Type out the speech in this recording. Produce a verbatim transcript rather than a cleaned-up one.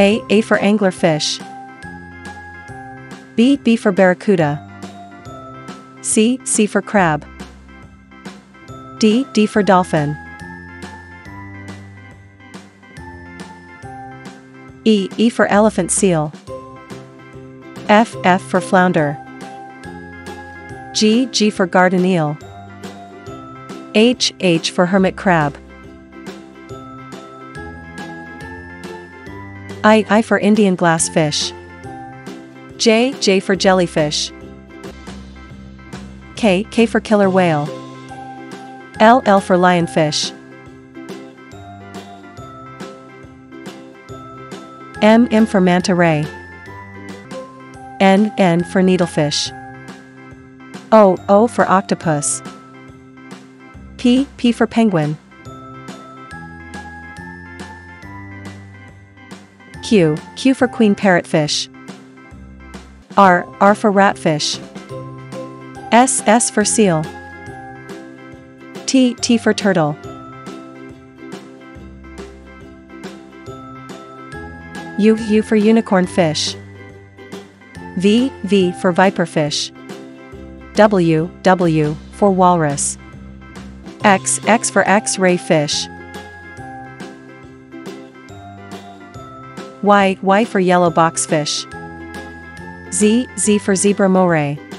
A. A for anglerfish. B. B for barracuda. C. C for crab. D. D for dolphin. E. E for elephant seal. F. F for flounder. G. G for garden eel. H. H for hermit crab. I. I for Indian glassfish. J. J for jellyfish. K. K for killer whale. L. L for lionfish. M. M for manta ray. N. N for needlefish. O. O for octopus. P. P for penguin. Q. Q for queen parrotfish. R. R for ratfish. S. S for seal. T. T for turtle. U. U for unicorn fish. V. V for viperfish. W. W for walrus. X. X for X-ray fish. Y. Y for yellow boxfish. Z. Z for zebra moray.